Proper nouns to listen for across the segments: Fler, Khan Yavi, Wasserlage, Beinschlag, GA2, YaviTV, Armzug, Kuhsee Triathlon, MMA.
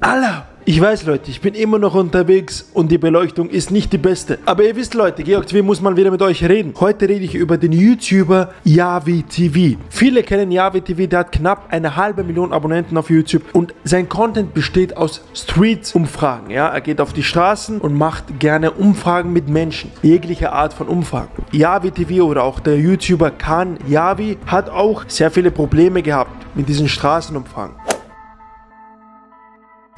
Allah! Ich weiß, Leute, ich bin immer noch unterwegs und die Beleuchtung ist nicht die beste. Aber ihr wisst, Leute, YaviTV muss mal wieder mit euch reden. Heute rede ich über den YouTuber YaviTV. Viele kennen YaviTV, der hat knapp 1,5 Million Abonnenten auf YouTube. Und sein Content besteht aus Street-Umfragen. Ja? Er geht auf die Straßen und macht gerne Umfragen mit Menschen. Jegliche Art von Umfragen. YaviTV oder auch der YouTuber Khan Yavi hat auch sehr viele Probleme gehabt mit diesen Straßenumfragen.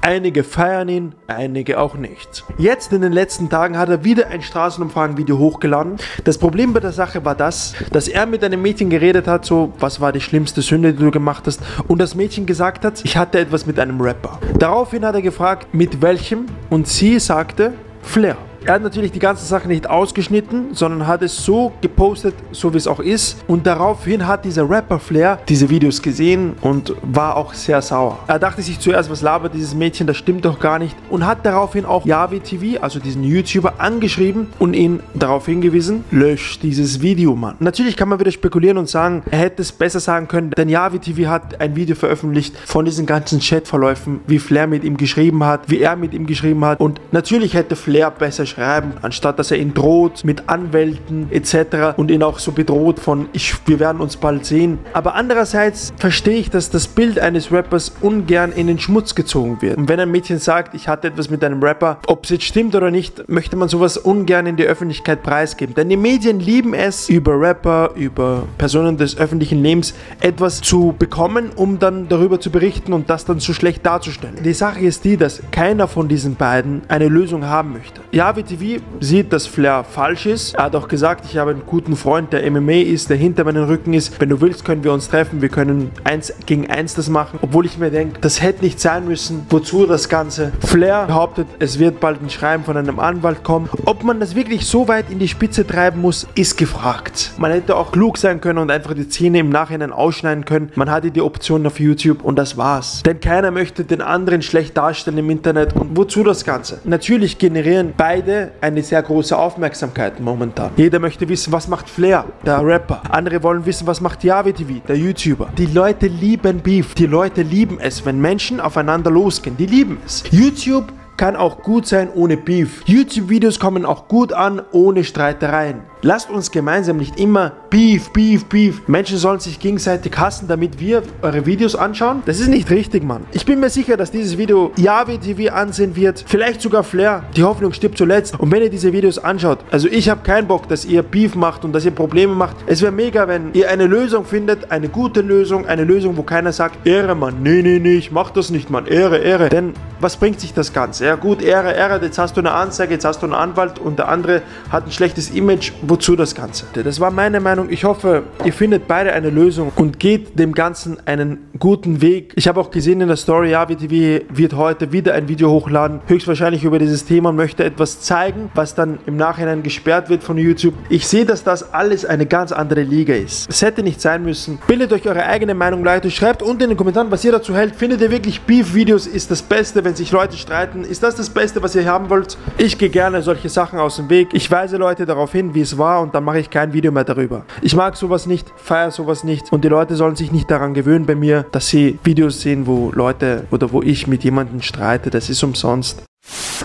Einige feiern ihn, einige auch nicht. Jetzt in den letzten Tagen hat er wieder ein Straßenumfragen-Video hochgeladen. Das Problem bei der Sache war das, dass er mit einem Mädchen geredet hat, so, was war die schlimmste Sünde, die du gemacht hast? Und das Mädchen gesagt hat, ich hatte etwas mit einem Rapper. Daraufhin hat er gefragt, mit welchem? Und sie sagte, Fler. Er hat natürlich die ganze Sache nicht ausgeschnitten, sondern hat es so gepostet, so wie es auch ist. Und daraufhin hat dieser Rapper Fler diese Videos gesehen und war auch sehr sauer. Er dachte sich zuerst, was labert dieses Mädchen, das stimmt doch gar nicht. Und hat daraufhin auch YaviTV, also diesen YouTuber, angeschrieben und ihn darauf hingewiesen, lösch dieses Video, Mann. Natürlich kann man wieder spekulieren und sagen, er hätte es besser sagen können, denn YaviTV hat ein Video veröffentlicht von diesen ganzen Chatverläufen, wie Fler mit ihm geschrieben hat, wie er mit ihm geschrieben hat. Und natürlich hätte Fler besser schreiben, anstatt dass er ihn droht mit Anwälten etc. und ihn auch so bedroht von, wir werden uns bald sehen. Aber andererseits verstehe ich, dass das Bild eines Rappers ungern in den Schmutz gezogen wird. Und wenn ein Mädchen sagt, ich hatte etwas mit einem Rapper, ob es jetzt stimmt oder nicht, möchte man sowas ungern in die Öffentlichkeit preisgeben. Denn die Medien lieben es, über Rapper, über Personen des öffentlichen Lebens etwas zu bekommen, um dann darüber zu berichten und das dann so schlecht darzustellen. Die Sache ist die, dass keiner von diesen beiden eine Lösung haben möchte. Ja, YaviTV sieht, dass Fler falsch ist. Er hat auch gesagt, ich habe einen guten Freund, der MMA ist, der hinter meinem Rücken ist. Wenn du willst, können wir uns treffen. Wir können 1 gegen 1 das machen. Obwohl ich mir denke, das hätte nicht sein müssen. Wozu das Ganze? Fler behauptet, es wird bald ein Schreiben von einem Anwalt kommen. Ob man das wirklich so weit in die Spitze treiben muss, ist gefragt. Man hätte auch klug sein können und einfach die Szene im Nachhinein ausschneiden können. Man hatte die Option auf YouTube und das war's. Denn keiner möchte den anderen schlecht darstellen im Internet. Und wozu das Ganze? Natürlich generieren beide eine sehr große Aufmerksamkeit momentan. Jeder möchte wissen, was macht Fler, der Rapper. Andere wollen wissen, was macht YaviTV, der YouTuber. Die Leute lieben Beef. Die Leute lieben es, wenn Menschen aufeinander losgehen. Die lieben es. YouTube kann auch gut sein ohne Beef. YouTube-Videos kommen auch gut an ohne Streitereien. Lasst uns gemeinsam nicht immer Beef, Beef, Beef. Menschen sollen sich gegenseitig hassen, damit wir eure Videos anschauen. Das ist nicht richtig, Mann. Ich bin mir sicher, dass dieses Video YaviTV ansehen wird. Vielleicht sogar Fler. Die Hoffnung stirbt zuletzt. Und wenn ihr diese Videos anschaut, also ich habe keinen Bock, dass ihr Beef macht und dass ihr Probleme macht. Es wäre mega, wenn ihr eine Lösung findet, eine gute Lösung, eine Lösung, wo keiner sagt, Ehre, Mann, nee, nee, nee, ich mach das nicht, Mann, Ehre, Ehre. Denn was bringt sich das Ganze? Ja gut, Ehre, Ehre, jetzt hast du eine Anzeige, jetzt hast du einen Anwalt und der andere hat ein schlechtes Image. Wozu das Ganze? Das war meine Meinung. Ich hoffe, ihr findet beide eine Lösung und geht dem Ganzen einen guten Weg. Ich habe auch gesehen in der Story, YaviTV wird heute wieder ein Video hochladen, höchstwahrscheinlich über dieses Thema und möchte etwas zeigen, was dann im Nachhinein gesperrt wird von YouTube. Ich sehe, dass das alles eine ganz andere Liga ist. Es hätte nicht sein müssen. Bildet euch eure eigene Meinung, Leute. Schreibt unten in den Kommentaren, was ihr dazu hält. Findet ihr wirklich Beef-Videos ist das Beste, wenn sich Leute streiten? Ist das das Beste, was ihr haben wollt? Ich gehe gerne solche Sachen aus dem Weg. Ich weise Leute darauf hin, wie es war und dann mache ich kein Video mehr darüber. Ich mag sowas nicht, feiere sowas nicht und die Leute sollen sich nicht daran gewöhnen bei mir, dass sie Videos sehen, wo Leute oder wo ich mit jemandem streite. Das ist umsonst.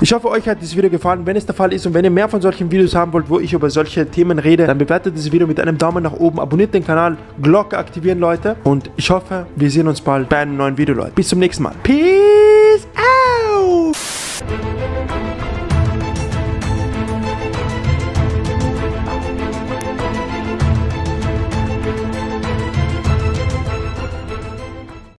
Ich hoffe, euch hat dieses Video gefallen. Wenn es der Fall ist und wenn ihr mehr von solchen Videos haben wollt, wo ich über solche Themen rede, dann bewertet dieses Video mit einem Daumen nach oben, abonniert den Kanal, Glocke aktivieren, Leute. Und ich hoffe, wir sehen uns bald bei einem neuen Video, Leute. Bis zum nächsten Mal. Peace!